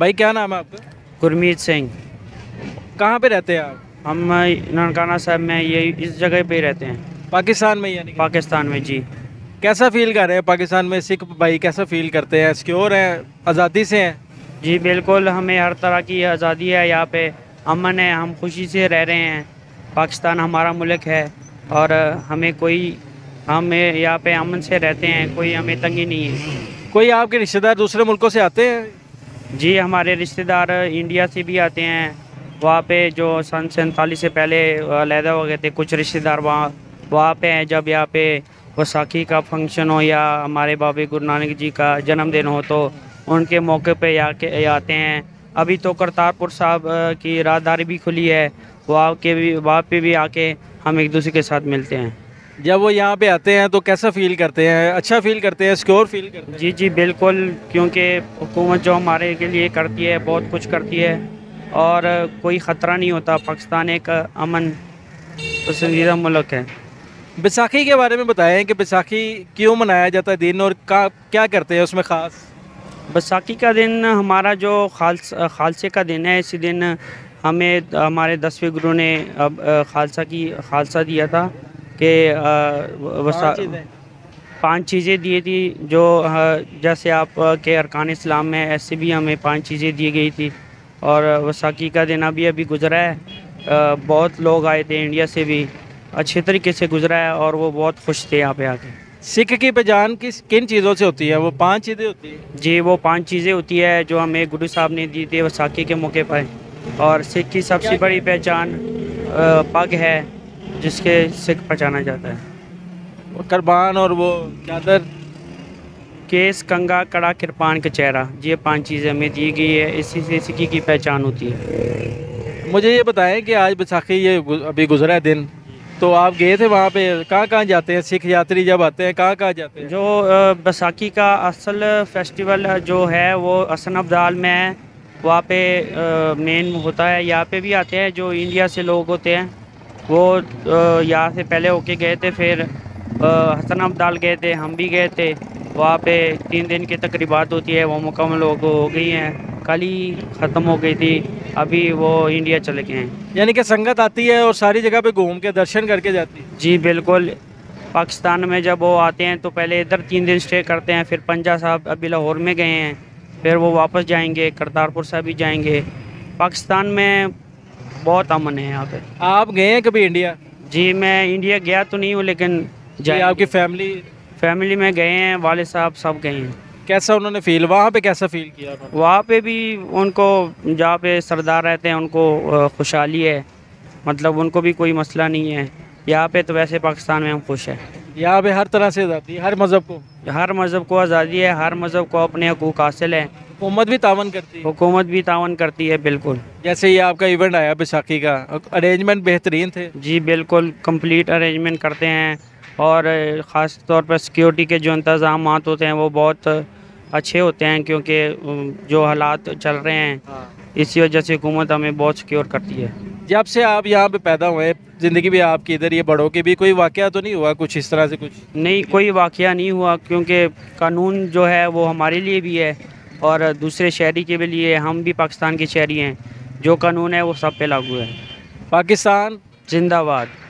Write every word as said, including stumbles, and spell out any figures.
भाई क्या नाम है आपका? गुरमीत सिंह। कहाँ पे रहते हैं आप? हम ननकाना साहब में, ये इस जगह पे रहते हैं पाकिस्तान में, यानी पाकिस्तान में। जी कैसा फील कर रहे हैं पाकिस्तान में? सिख भाई कैसा फील करते हैं? सिक्योर हैं, आज़ादी से हैं? जी बिल्कुल, हमें हर तरह की आज़ादी है, यहाँ पे अमन है, हम खुशी से रह रहे हैं। पाकिस्तान हमारा मुल्क है और हमें कोई, हम यहाँ पे अमन से रहते हैं, कोई हमें तंगी नहीं है। कोई आपके रिश्तेदार दूसरे मुल्कों से आते हैं? जी हमारे रिश्तेदार इंडिया से भी आते हैं, वहाँ पे जो सन सैंतालीस से पहले अलहदा हो गए थे कुछ रिश्तेदार, वहाँ वहाँ पे हैं। जब यहाँ पे वैसाखी का फंक्शन हो या हमारे बाबा गुरु नानक जी का जन्मदिन हो तो उनके मौके पे आके आते हैं। अभी तो करतारपुर साहब की राहदारी भी खुली है, वहाँ के भी, वहाँ पे भी आके हम एक दूसरे के साथ मिलते हैं। जब वो यहाँ पे आते हैं तो कैसा फील करते हैं? अच्छा फील करते हैं, सिक्योर फील करते हैं? जी जी बिल्कुल, क्योंकि हुकूमत जो हमारे के लिए करती है बहुत कुछ करती है और कोई ख़तरा नहीं होता। पाकिस्तान एक अमन पसंदीदा मुल्क है। बैसाखी के बारे में बताएं कि बैसाखी क्यों मनाया जाता है दिन और क्या करते हैं उसमें ख़ास? बैसाखी का दिन हमारा जो खालसा खालसे का दिन है, इसी दिन हमें हमारे दसवें गुरु ने खालसा की खालसा दिया था कि पांच चीज़ें दी थी, जो जैसे आप के अरकान इस्लाम में ऐसे भी हमें पांच चीज़ें दी गई थी। और बैसाखी का दिन अभी अभी गुजरा है, बहुत लोग आए थे इंडिया से भी, अच्छे तरीके से गुजरा है और वो बहुत खुश थे यहाँ पे आके। सिख की पहचान किस किन चीज़ों से होती है? वो पांच चीज़ें होती है। जी वो पांच चीज़ें होती है जो हमें गुरु साहब ने दी थी वैसाखी के मौके पर। और सिख की सबसे बड़ी पहचान पग है, जिसके सिख पहचाना जाता है, और कुर्बान और वो चादर, केस, कंगा, कड़ा, कृपान, कचहरा, ये पांच चीज़ें हमें दी गई है, इसी से सिखी की पहचान होती है। मुझे ये बताएं कि आज बैसाखी ये अभी गुजरा है दिन, तो आप गए थे वहाँ पे, कहाँ कहाँ जाते हैं सिख यात्री जब आते हैं, कहाँ कहाँ जाते हैं? जो बैसाखी का असल फेस्टिवल जो है वो हसन अब्दाल में है, वहाँ पे मेन होता है। यहाँ पे भी आते हैं जो इंडिया से लोग होते हैं, वो यहाँ से पहले होके गए थे, फिर हसन अब्दाल गए थे, हम भी गए थे। वहाँ पे तीन दिन की तकरीबात होती है, वो मुकम्मल हो, हो गई हैं, कल ही ख़त्म हो गई थी, अभी वो इंडिया चले गए हैं। यानी कि संगत आती है और सारी जगह पे घूम के दर्शन करके जाती है। जी बिल्कुल, पाकिस्तान में जब वो आते हैं तो पहले इधर तीन दिन स्टे करते हैं, फिर पंजाब साहब अभी लाहौर में गए हैं, फिर वो वापस जाएंगे, करतारपुर साहब भी जाएंगे। पाकिस्तान में बहुत अमन है यहाँ पे। आप गए हैं कभी इंडिया? जी मैं इंडिया गया तो नहीं हूँ, लेकिन जी आपकी फैमिली फैमिली में गए हैं, वाले साहब सब गए हैं। कैसा उन्होंने फील, वहाँ पे कैसा फील किया? वहाँ पे भी उनको, जहाँ पे सरदार रहते हैं उनको खुशहाली है, मतलब उनको भी कोई मसला नहीं है। यहाँ पे तो वैसे पाकिस्तान में हम खुश हैं, यहाँ पे हर तरह से आज़ादी है, हर मज़हब को हर मज़हब को आज़ादी है, हर मज़हब को अपने हकूक़ हासिल है। हुकूमत भी तावन करती है, हुकूमत भी तावन करती है बिल्कुल। जैसे ये आपका इवेंट आया बैसाखी का, अरेंजमेंट बेहतरीन थे? जी बिल्कुल, कंप्लीट अरेंजमेंट करते हैं और ख़ास तौर पर सिक्योरिटी के जो इंतज़ाम होते हैं वो बहुत अच्छे होते हैं, क्योंकि जो हालात चल रहे हैं इसी वजह से हुकूमत हमें बहुत सिक्योर करती है। जब से आप यहाँ पे पैदा हुए, ज़िंदगी भी आपकी इधर, ये बड़ों की भी कोई वाकया तो नहीं हुआ कुछ इस तरह से? कुछ नहीं, कोई वाकया नहीं हुआ, क्योंकि कानून जो है वो हमारे लिए भी है और दूसरे शहरी के भी लिए। हम भी पाकिस्तान के शहरी हैं, जो कानून है वो सब पे लागू है। पाकिस्तान जिंदाबाद।